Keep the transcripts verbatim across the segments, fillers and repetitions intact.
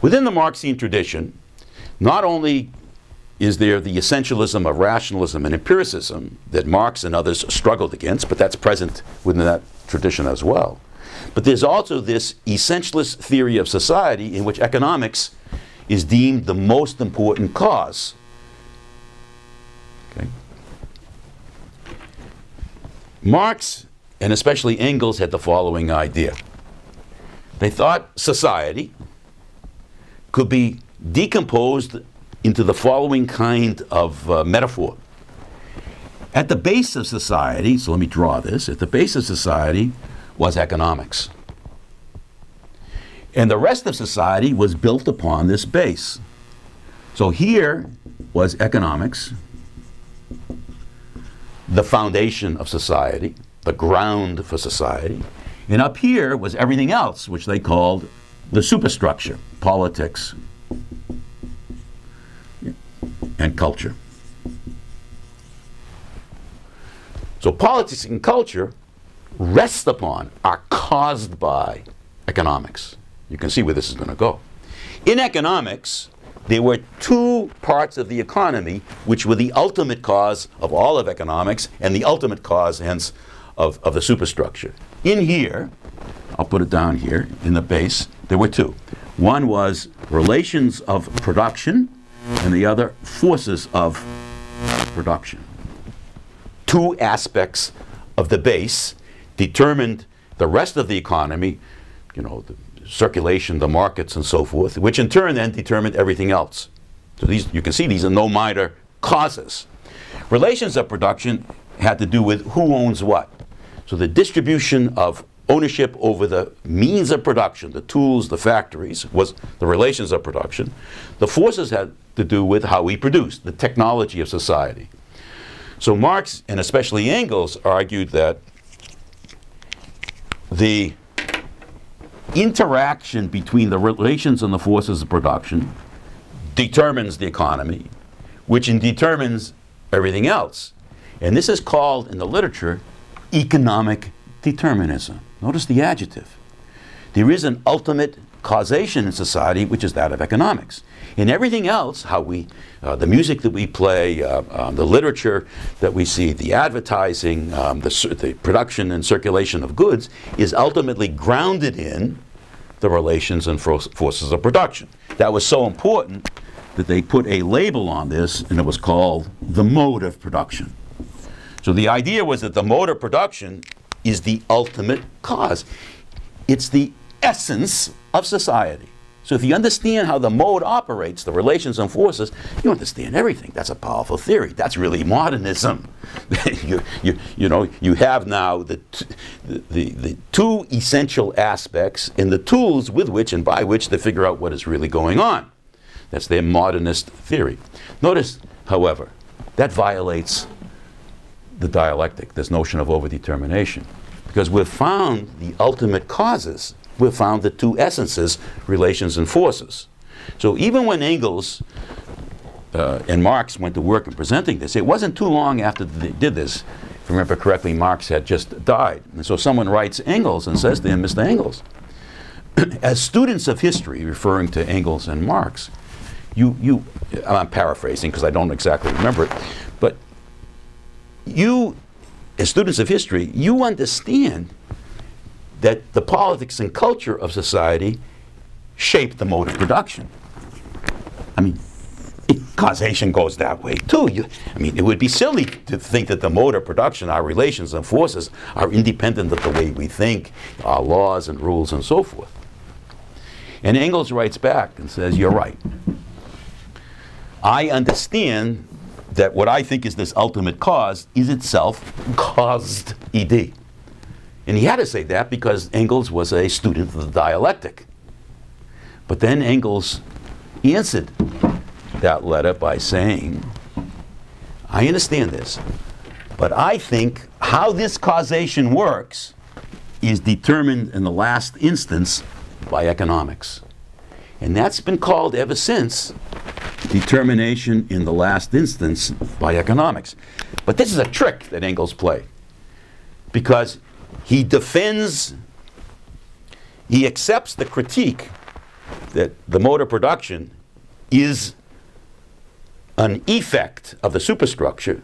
Within the Marxian tradition, not only is there the essentialism of rationalism and empiricism that Marx and others struggled against, but that's present within that tradition as well, but there's also this essentialist theory of society in which economics is deemed the most important cause. Okay. Marx, and especially Engels, had the following idea. They thought society could be decomposed into the following kind of uh, metaphor. At the base of society, so let me draw this, at the base of society was economics. And the rest of society was built upon this base. So here was economics, the foundation of society, the ground for society. And up here was everything else, which they called the superstructure, politics and culture. So politics and culture rest upon, are caused by economics. You can see where this is going to go. In economics, there were two parts of the economy which were the ultimate cause of all of economics and the ultimate cause, hence, of, of the superstructure. In here, I'll put it down here, in the base, there were two. One was relations of production and the other forces of production. Two aspects of the base determined the rest of the economy, you know, the circulation, the markets, and so forth, which in turn then determined everything else. So these, you can see these are no minor causes. Relations of production had to do with who owns what. So the distribution of ownership over the means of production, the tools, the factories, was the relations of production. The forces had to do with how we produced, the technology of society. So Marx, and especially Engels, argued that the interaction between the relations and the forces of production determines the economy, which determines everything else. And this is called, in the literature, economic determinism. Notice the adjective. There is an ultimate causation in society, which is that of economics. In everything else, how we, uh, the music that we play, uh, um, the literature that we see, the advertising, um, the, the production and circulation of goods, is ultimately grounded in the relations and for forces of production. That was so important that they put a label on this, and it was called the mode of production. So the idea was that the mode of production is the ultimate cause. It's the essence of society. So if you understand how the mode operates, the relations and forces, you understand everything. That's a powerful theory. That's really modernism. you, you, you know, you have now the, t the, the, the two essential aspects and the tools with which and by which they figure out what is really going on. That's their modernist theory. Notice, however, that violates the dialectic, this notion of overdetermination, because we've found the ultimate causes. We've found the two essences, relations and forces. So even when Engels uh, and Marx went to work in presenting this, it wasn't too long after they did this. If I remember correctly, Marx had just died. And so someone writes Engels and says to him, Mister Engels, as students of history, referring to Engels and Marx, you, you I'm paraphrasing because I don't exactly remember it, but you, as students of history, you understand that the politics and culture of society shape the mode of production. I mean, it, causation goes that way too. You, I mean, it would be silly to think that the mode of production, our relations and forces, are independent of the way we think, our laws and rules and so forth. And Engels writes back and says, you're right. I understand that what I think is this ultimate cause is itself caused, E D. And he had to say that because Engels was a student of the dialectic. But then Engels answered that letter by saying, I understand this, but I think how this causation works is determined in the last instance by economics. And that's been called ever since determination in the last instance by economics. But this is a trick that Engels played, because he defends, he accepts the critique that the mode of production is an effect of the superstructure,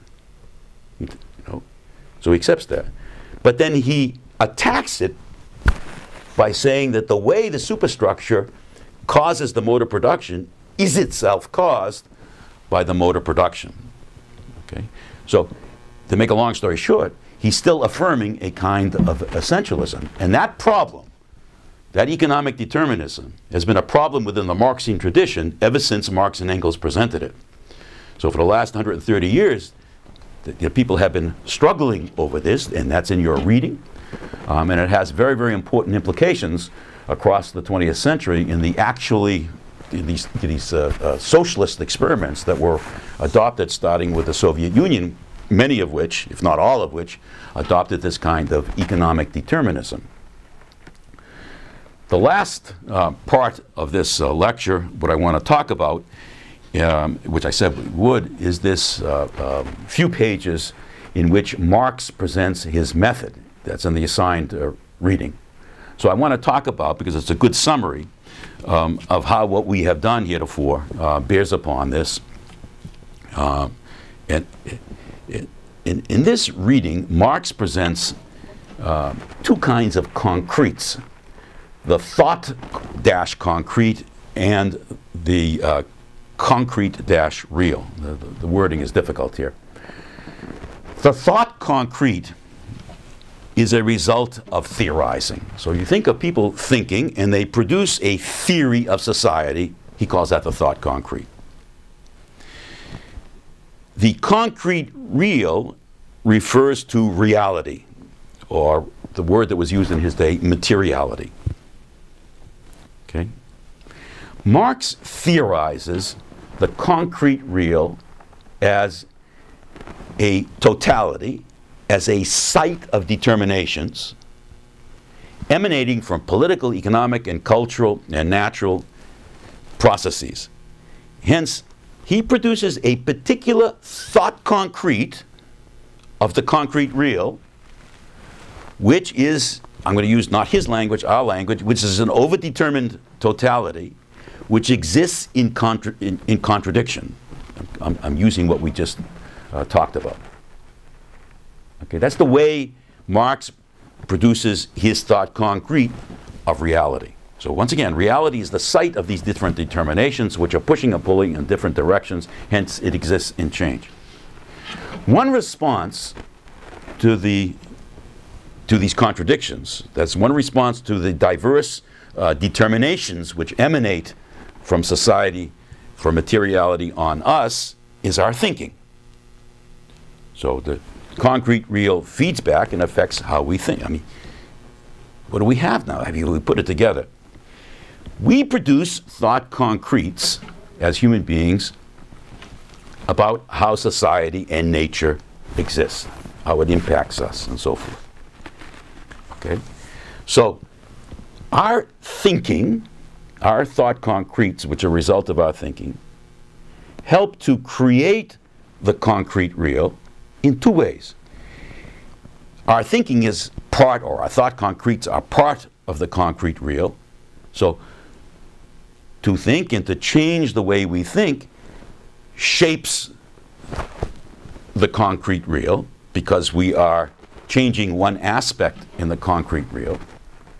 you know, so he accepts that. But then he attacks it by saying that the way the superstructure causes the mode of production is itself caused by the mode of production. Okay? So, to make a long story short, he's still affirming a kind of essentialism. And that problem, that economic determinism, has been a problem within the Marxian tradition ever since Marx and Engels presented it. So for the last one hundred thirty years, the, the people have been struggling over this, and that's in your reading. Um, and it has very, very important implications across the twentieth century in the actually in these, in these uh, uh, socialist experiments that were adopted starting with the Soviet Union, many of which, if not all of which, adopted this kind of economic determinism. The last uh, part of this uh, lecture, what I want to talk about, um, which I said we would, is this uh, uh, few pages in which Marx presents his method. That's in the assigned uh, reading. So I want to talk about, because it's a good summary um, of how what we have done heretofore uh, bears upon this. Uh, and in, in, in this reading, Marx presents uh, two kinds of concretes, the thought-concrete and the uh, concrete-real. The, the, the wording is difficult here. The thought-concrete is a result of theorizing. So you think of people thinking and they produce a theory of society. He calls that the thought concrete. The concrete real refers to reality, or the word that was used in his day, materiality. Okay? Marx theorizes the concrete real as a totality, as a site of determinations emanating from political, economic, and cultural and natural processes. Hence, he produces a particular thought concrete of the concrete real, which is, I'm going to use not his language, our language, which is an overdetermined totality which exists in, contra in, in contradiction. I'm, I'm using what we just uh, talked about. Okay, that's the way Marx produces his thought concrete of reality. So once again, reality is the site of these different determinations which are pushing and pulling in different directions, hence it exists in change. One response to, the, to these contradictions, that's one response to the diverse uh, determinations which emanate from society, from materiality on us, is our thinking. So the concrete real feeds back and affects how we think. I mean, what do we have now? I mean, we put it together. We produce thought concretes as human beings about how society and nature exists, how it impacts us, and so forth. Okay? So, our thinking, our thought concretes, which are a result of our thinking, help to create the concrete real in two ways. Our thinking is part, or our thought concretes are part of the concrete real. So to think and to change the way we think shapes the concrete real, because we are changing one aspect in the concrete real,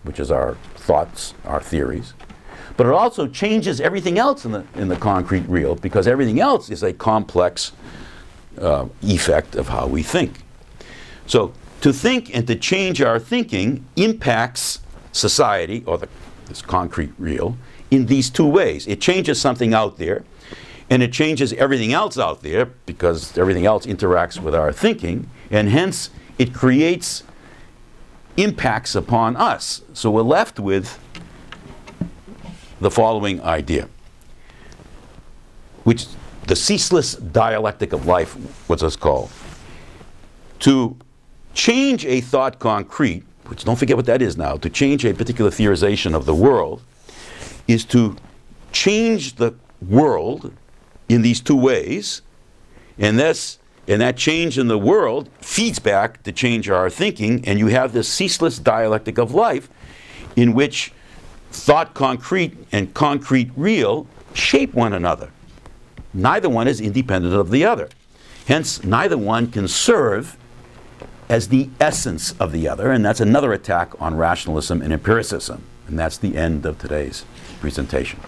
which is our thoughts, our theories. But it also changes everything else in the, in the concrete real, because everything else is a complex Uh, effect of how we think. So to think and to change our thinking impacts society, or the, this concrete real, in these two ways. It changes something out there, and it changes everything else out there, because everything else interacts with our thinking, and hence it creates impacts upon us. So we're left with the following idea, which the ceaseless dialectic of life, what's it's called. To change a thought concrete, which don't forget what that is now, to change a particular theorization of the world, is to change the world in these two ways, and, this, and that change in the world feeds back to change our thinking, and you have this ceaseless dialectic of life in which Thought concrete and concrete real shape one another. Neither one is independent of the other. Hence, neither one can serve as the essence of the other, and that's another attack on rationalism and empiricism. And that's the end of today's presentation.